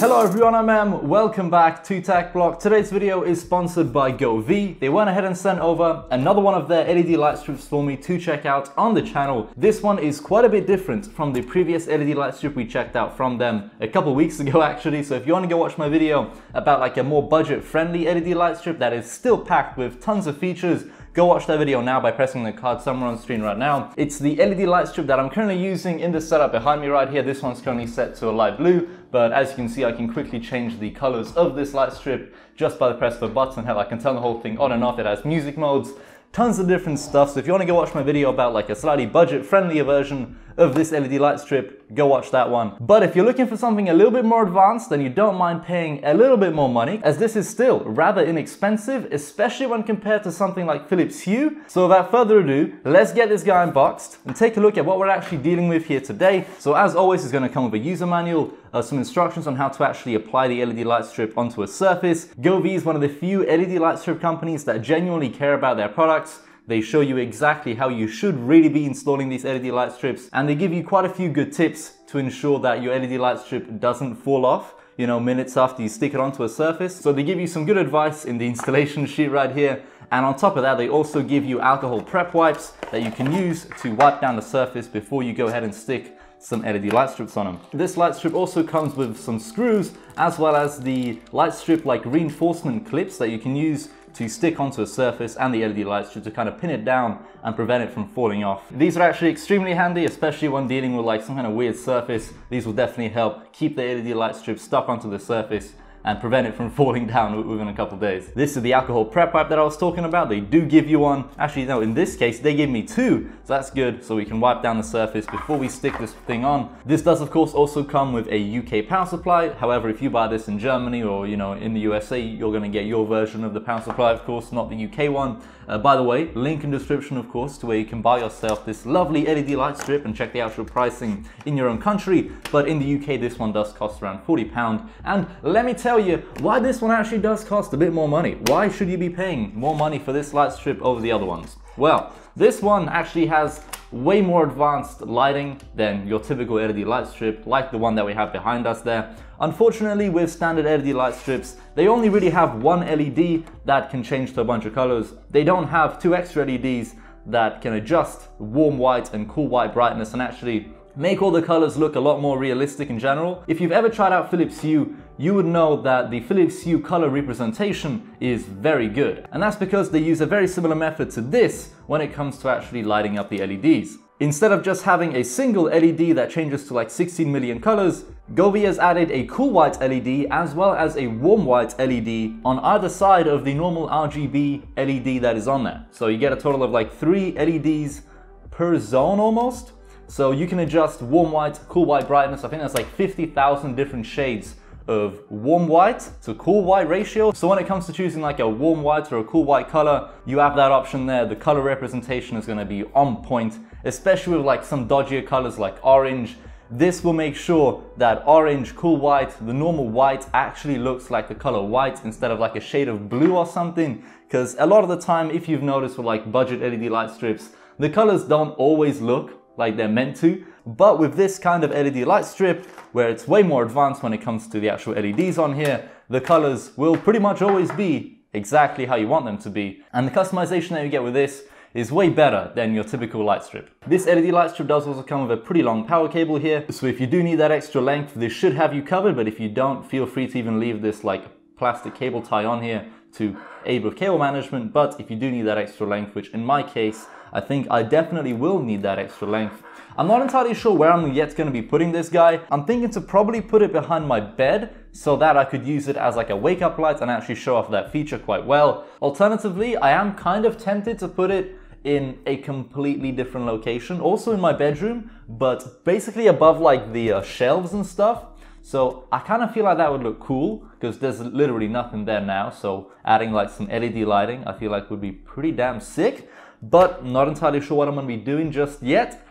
Hello everyone, I'm Em. Welcome back to TechBlock. Today's video is sponsored by Govee. They went ahead and sent over another one of their LED light strips for me to check out on the channel. This one is quite a bit different from the previous LED light strip we checked out from them a couple weeks ago actually. So if you want to go watch my video about like a more budget-friendly LED light strip that is still packed with tons of features, go watch that video now by pressing the card somewhere on screen right now. It's the LED light strip that I'm currently using in the setup behind me right here. This one's currently set to a light blue, but as you can see, I can quickly change the colors of this light strip just by the press of a button. Hell, I can turn the whole thing on and off. It has music modes, tons of different stuff. So if you want to go watch my video about like a slightly budget-friendlier version of this LED light strip, go watch that one. But if you're looking for something a little bit more advanced, then you don't mind paying a little bit more money, as this is still rather inexpensive, especially when compared to something like Philips Hue. So without further ado, let's get this guy unboxed and take a look at what we're actually dealing with here today. So as always, it's going to come with a user manual, some instructions on how to actually apply the LED light strip onto a surface. Govee is one of the few LED light strip companies that genuinely care about their products. They show you exactly how you should really be installing these LED light strips, and they give you quite a few good tips to ensure that your LED light strip doesn't fall off, you know, minutes after you stick it onto a surface. So they give you some good advice in the installation sheet right here. And on top of that, they also give you alcohol prep wipes that you can use to wipe down the surface before you go ahead and stick some LED light strips on them. This light strip also comes with some screws, as well as the light strip like reinforcement clips that you can use to stick onto a surface and the LED light strip to kind of pin it down and prevent it from falling off. These are actually extremely handy, especially when dealing with like some kind of weird surface. These will definitely help keep the LED light strip stuck onto the surface and prevent it from falling down within a couple days. This is the alcohol prep wipe that I was talking about. They do give you one. Actually, no, in this case, they gave me two, so that's good. So we can wipe down the surface before we stick this thing on. This does, of course, also come with a UK power supply. However, if you buy this in Germany or, you know, in the USA, you're gonna get your version of the power supply, of course, not the UK one. By the way, link in description, of course, to where you can buy yourself this lovely LED light strip and check the actual pricing in your own country. But in the UK, this one does cost around £40. And let me tell you why this one actually does cost a bit more money. Why should you be paying more money for this light strip over the other ones? Well, this one actually has way more advanced lighting than your typical LED light strip, like the one that we have behind us there. Unfortunately, with standard LED light strips, they only really have one LED that can change to a bunch of colors. They don't have two extra LEDs that can adjust warm white and cool white brightness and actually make all the colors look a lot more realistic in general. If you've ever tried out Philips Hue, you would know that the Philips Hue color representation is very good. And that's because they use a very similar method to this when it comes to actually lighting up the LEDs. Instead of just having a single LED that changes to like 16 million colors, Govee has added a cool white LED as well as a warm white LED on either side of the normal RGB LED that is on there. So you get a total of like 3 LEDs per zone almost. So you can adjust warm white, cool white brightness. I think that's like 50,000 different shades of warm white to cool white ratio. So when it comes to choosing like a warm white or a cool white color, you have that option there. The color representation is gonna be on point, especially with like some dodgier colors like orange. This will make sure that orange, cool white, the normal white actually looks like the color white instead of like a shade of blue or something. Because a lot of the time, if you've noticed with like budget LED light strips, the colors don't always look like they're meant to. But with this kind of LED light strip, where it's way more advanced when it comes to the actual LEDs on here, the colors will pretty much always be exactly how you want them to be. And the customization that you get with this is way better than your typical light strip. This LED light strip does also come with a pretty long power cable here. So if you do need that extra length, this should have you covered. But if you don't, feel free to even leave this like plastic cable tie on here to aid with cable management. But if you do need that extra length, which in my case, I think I definitely will need that extra length. I'm not entirely sure where I'm yet going to be putting this guy. I'm thinking to probably put it behind my bed so that I could use it as like a wake up light and actually show off that feature quite well. Alternatively, I am kind of tempted to put it in a completely different location, also in my bedroom, but basically above like the shelves and stuff. So I kind of feel like that would look cool because there's literally nothing there now. So adding like some LED lighting, I feel like would be pretty damn sick. But not entirely sure what I'm gonna be doing just yet.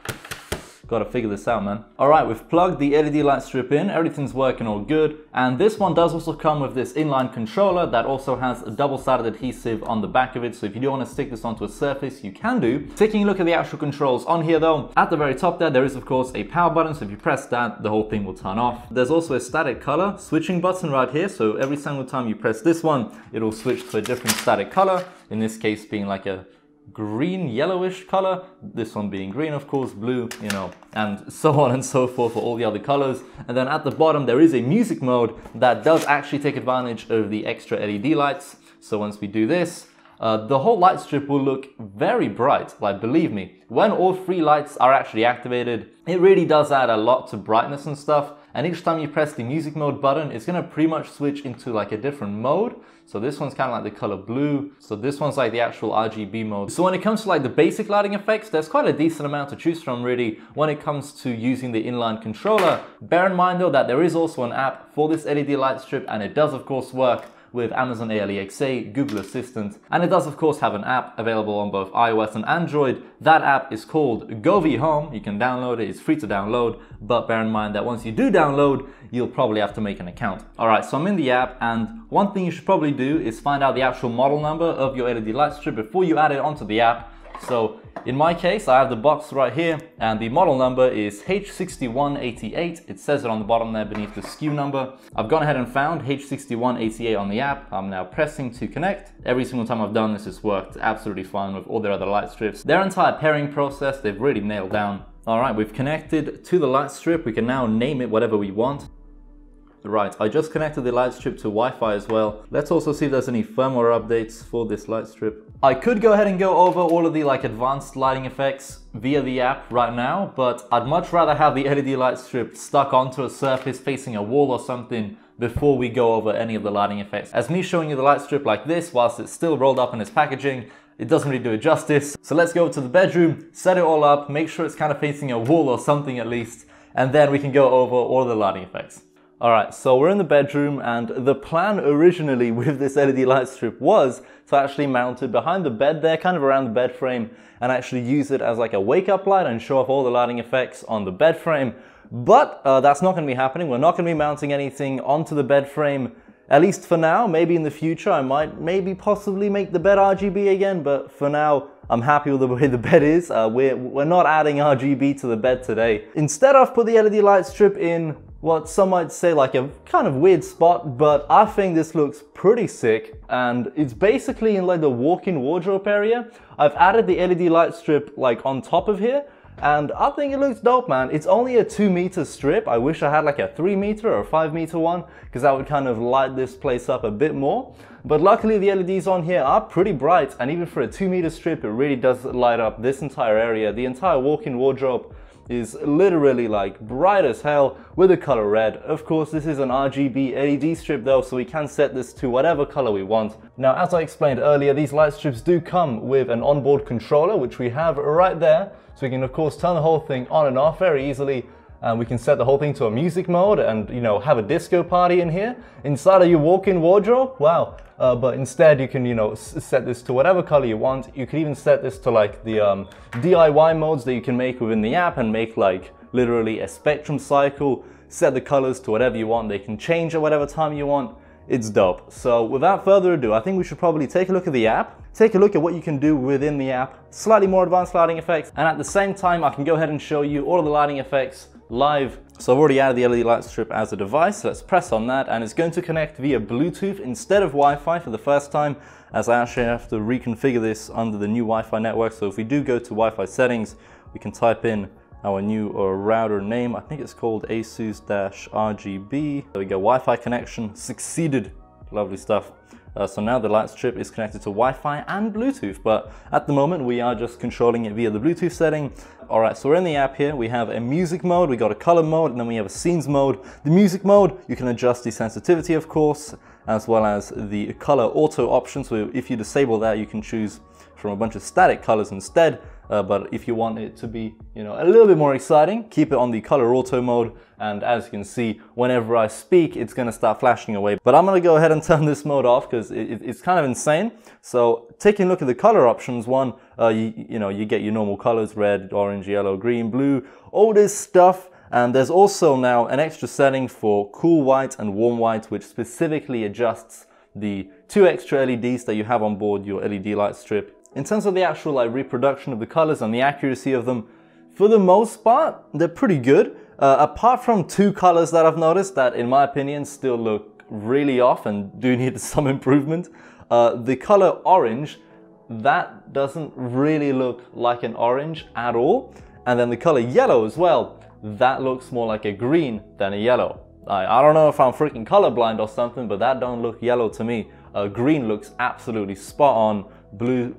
Gotta figure this out, man. Alright, we've plugged the LED light strip in, everything's working all good, and this one does also come with this inline controller that also has a double-sided adhesive on the back of it, so if you do want to stick this onto a surface, you can do. Taking a look at the actual controls on here though, at the very top there, there is of course a power button, so if you press that, the whole thing will turn off. There's also a static color switching button right here, so every single time you press this one, it'll switch to a different static color, in this case being like a green, yellowish color, this one being green of course, blue, you know, and so on and so forth for all the other colors. And then at the bottom there is a music mode that does actually take advantage of the extra LED lights. So once we do this, the whole light strip will look very bright, like believe me. When all three lights are actually activated, it really does add a lot to brightness and stuff. And each time you press the music mode button, it's gonna pretty much switch into like a different mode. So this one's kind of like the color blue. So this one's like the actual RGB mode. So when it comes to like the basic lighting effects, there's quite a decent amount to choose from really when it comes to using the inline controller. Bear in mind though that there is also an app for this LED light strip, and it does of course work with Amazon Alexa, Google Assistant, and it does of course have an app available on both iOS and Android. That app is called Govee Home. You can download it, it's free to download, but bear in mind that once you do download, you'll probably have to make an account. Alright, so I'm in the app, and one thing you should probably do is find out the actual model number of your LED light strip before you add it onto the app. So in my case, I have the box right here, and the model number is H6188. It says it on the bottom there beneath the SKU number. I've gone ahead and found H6188 on the app. I'm now pressing to connect. Every single time I've done this, it's worked absolutely fine with all their other light strips. Their entire pairing process, they've really nailed down. All right, we've connected to the light strip. We can now name it whatever we want. Right, I just connected the light strip to Wi-Fi as well. Let's also see if there's any firmware updates for this light strip. I could go ahead and go over all of the like advanced lighting effects via the app right now, but I'd much rather have the LED light strip stuck onto a surface facing a wall or something before we go over any of the lighting effects. As me showing you the light strip like this whilst it's still rolled up in its packaging, it doesn't really do it justice. So let's go to the bedroom, set it all up, make sure it's kind of facing a wall or something at least, and then we can go over all the lighting effects. Alright, so we're in the bedroom, and the plan originally with this LED light strip was to actually mount it behind the bed there, kind of around the bed frame, and actually use it as like a wake-up light and show off all the lighting effects on the bed frame. But that's not going to be happening. We're not going to be mounting anything onto the bed frame, at least for now. Maybe in the future I might possibly make the bed RGB again, but for now I'm happy with the way the bed is. We're not adding RGB to the bed today. Instead I've put the LED light strip in what some might say like a kind of weird spot, but I think this looks pretty sick, and it's basically in like the walk-in wardrobe area. I've added the LED light strip like on top of here, and I think it looks dope, man. It's only a 2-meter strip. I wish I had like a 3-meter or a 5-meter one, because that would kind of light this place up a bit more. But luckily the LEDs on here are pretty bright, and even for a 2-meter strip, it really does light up this entire area. The entire walk-in wardrobe is literally like bright as hell with the color red. Of course, this is an RGB LED strip though, so we can set this to whatever color we want. Now, as I explained earlier, these light strips do come with an onboard controller, which we have right there. So we can of course turn the whole thing on and off very easily. And we can set the whole thing to a music mode and, you know, have a disco party in here. Inside of your walk-in wardrobe, wow. But instead you can, you know, set this to whatever color you want. You can even set this to like the DIY modes that you can make within the app and make like literally a spectrum cycle. Set the colors to whatever you want. They can change at whatever time you want. It's dope. So without further ado, I think we should probably take a look at the app, take a look at what you can do within the app, slightly more advanced lighting effects. And at the same time, I can go ahead and show you all of the lighting effects live. So I've already added the LED light strip as a device. Let's press on that, and it's going to connect via Bluetooth instead of Wi-Fi for the first time, as I actually have to reconfigure this under the new Wi-Fi network. So if we do go to Wi-Fi settings, we can type in our new router name. I think it's called ASUS-RGB. There we go, Wi-Fi connection succeeded. Lovely stuff. So now the light strip is connected to Wi-Fi and Bluetooth, but at the moment we are just controlling it via the Bluetooth setting. Alright, so we're in the app here. We have a music mode, we got a color mode, and then we have a scenes mode. The music mode, you can adjust the sensitivity of course, as well as the color auto option. So if you disable that, you can choose from a bunch of static colors instead. But if you want it to be, you know, a little bit more exciting, keep it on the color auto mode. And as you can see, whenever I speak, it's going to start flashing away. But I'm going to go ahead and turn this mode off because it's kind of insane. So taking a look at the color options one, you get your normal colors, red, orange, yellow, green, blue, all this stuff. And there's also now an extra setting for cool white and warm white, which specifically adjusts the two extra LEDs that you have on board your LED light strip. In terms of the actual like reproduction of the colors and the accuracy of them, for the most part, they're pretty good. Apart from two colors that I've noticed that, in my opinion, still look really off and do need some improvement. The color orange, that doesn't really look like an orange at all. And then the color yellow as well, that looks more like a green than a yellow. I don't know if I'm freaking colorblind or something, but that don't look yellow to me. Green looks absolutely spot on. Blue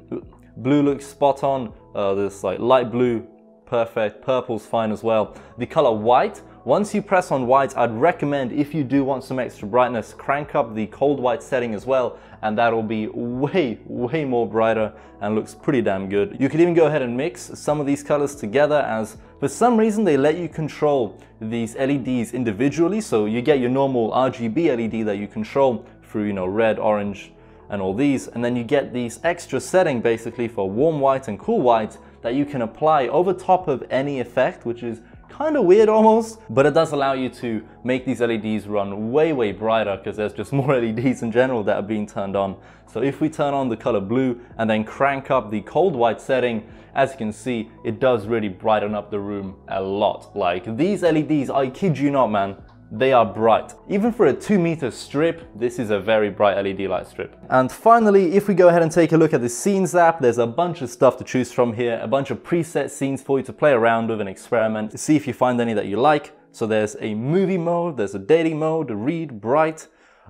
looks spot on. This like light blue, perfect. Purple's fine as well. The color white, once you press on white, I'd recommend if you do want some extra brightness, crank up the cold white setting as well, and that'll be way more brighter and looks pretty damn good. You could even go ahead and mix some of these colors together, as for some reason they let you control these LEDs individually, so you get your normal RGB LED that you control through, you know, red, orange, and all these, and then you get these extra setting basically for warm white and cool white that you can apply over top of any effect, which is kind of weird almost, but it does allow you to make these LEDs run way brighter because there's just more LEDs in general that are being turned on. So if we turn on the color blue and then crank up the cold white setting, as you can see, it does really brighten up the room a lot. Like, these LEDs, I kid you not, man, they are bright. Even for a 2-meter strip, this is a very bright LED light strip. And finally, if we go ahead and take a look at the scenes app, there's a bunch of stuff to choose from here, a bunch of preset scenes for you to play around with and experiment, see if you find any that you like. So there's a movie mode, there's a dating mode, a read, bright,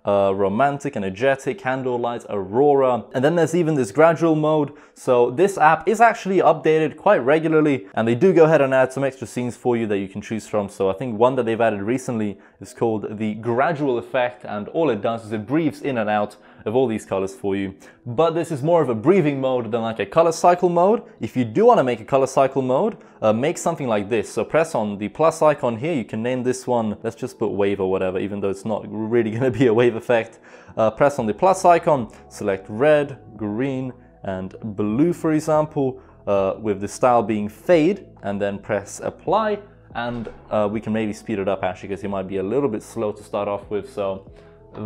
romantic, energetic, candlelight, aurora, and then there's even this gradual mode. So this app is actually updated quite regularly, and they do go ahead and add some extra scenes for you that you can choose from. So I think one that they've added recently is called the gradual effect, and all it does is it breathes in and out of all these colors for you. But this is more of a breathing mode than like a color cycle mode. If you do want to make a color cycle mode, make something like this. So press on the plus icon here, you can name this one, let's just put wave or whatever, even though it's not really going to be a wave effect. Press on the plus icon, select red, green, and blue, for example, with the style being fade, and then press apply, and we can maybe speed it up actually, because it might be a little bit slow to start off with. So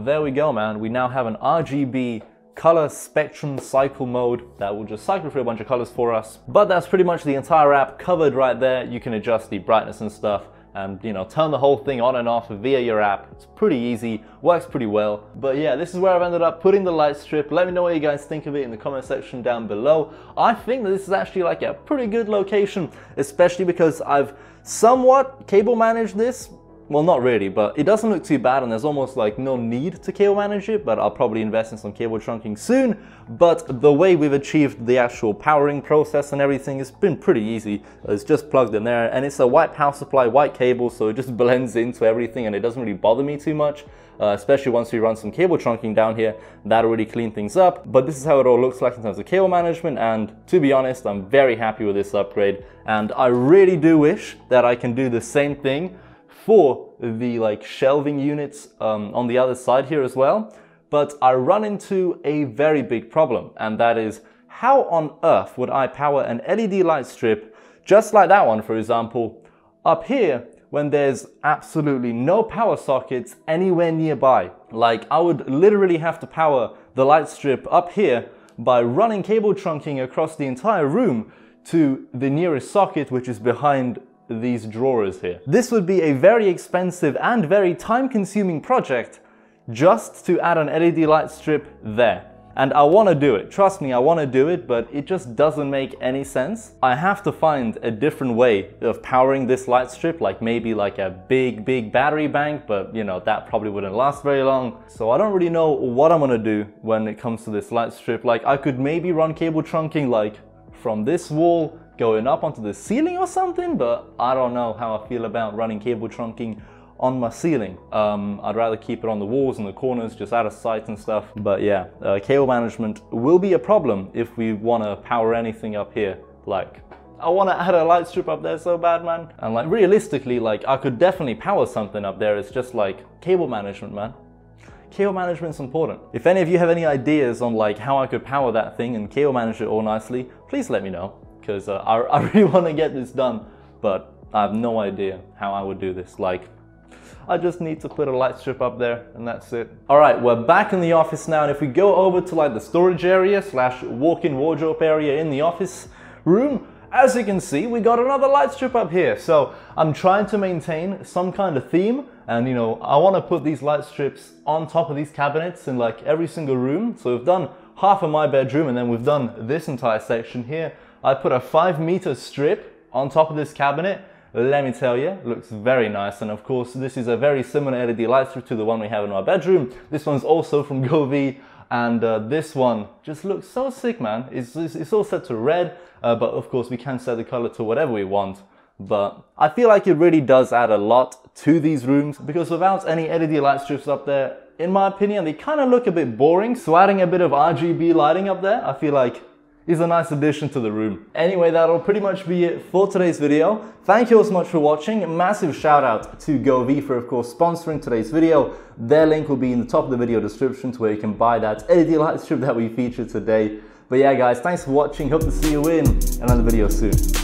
there we go, man. We now have an RGB color spectrum cycle mode that will just cycle through a bunch of colors for us. But that's pretty much the entire app covered right there. You can adjust the brightness and stuff, and you know, turn the whole thing on and off via your app. It's pretty easy, works pretty well. But yeah, this is where I've ended up putting the light strip. Let me know what you guys think of it in the comment section down below. I think that this is actually like a pretty good location, especially because I've somewhat cable managed this. Well, not really, but it doesn't look too bad, and there's almost like no need to cable manage it, but I'll probably invest in some cable trunking soon. But the way we've achieved the actual powering process and everything has been pretty easy. It's just plugged in there, and it's a white power supply, white cable, so it just blends into everything and it doesn't really bother me too much, especially once we run some cable trunking down here. That'll really clean things up. But this is how it all looks like in terms of cable management, and to be honest, I'm very happy with this upgrade, and I really do wish that I can do the same thing for the like shelving units on the other side here as well. But I run into a very big problem, and that is, how on earth would I power an LED light strip just like that one, for example, up here, when there's absolutely no power sockets anywhere nearby? Like, I would literally have to power the light strip up here by running cable trunking across the entire room to the nearest socket, which is behind these drawers here. This would be a very expensive and very time-consuming project just to add an LED light strip there. And I want to do it, trust me, I want to do it, but it just doesn't make any sense. I have to find a different way of powering this light strip, like maybe like a big battery bank, but you know, that probably wouldn't last very long. So I don't really know what I'm gonna do when it comes to this light strip. Like, I could maybe run cable trunking like from this wall going up onto the ceiling or something, but I don't know how I feel about running cable trunking on my ceiling. I'd rather keep it on the walls and the corners, just out of sight and stuff. But yeah, cable management will be a problem if we want to power anything up here. Like, I want to add a light strip up there so bad, man. And like, realistically, like, I could definitely power something up there. It's just like cable management, man. Keel management is important. If any of you have any ideas on like how I could power that thing and keel manage it all nicely, please let me know, because I really want to get this done, but I have no idea how I would do this. Like, I just need to put a light strip up there and that's it. All right, we're back in the office now, and if we go over to like the storage area slash walk-in wardrobe area in the office room, as you can see, we got another light strip up here. So I'm trying to maintain some kind of theme, and you know, I want to put these light strips on top of these cabinets in like every single room. So we've done half of my bedroom, and then we've done this entire section here. I put a 5-meter strip on top of this cabinet. Let me tell you, looks very nice. And of course, this is a very similar LED light strip to the one we have in our bedroom. This one's also from Govee, and this one just looks so sick, man. It's all set to red, but of course we can set the color to whatever we want. But I feel like it really does add a lot to these rooms, because without any LED light strips up there, in my opinion, they kind of look a bit boring. So adding a bit of RGB lighting up there, I feel like is a nice addition to the room. Anyway, that'll pretty much be it for today's video. Thank you all so much for watching. Massive shout out to Govee for, of course, sponsoring today's video. Their link will be in the top of the video description to where you can buy that LED light strip that we featured today. But yeah, guys, thanks for watching. Hope to see you in another video soon.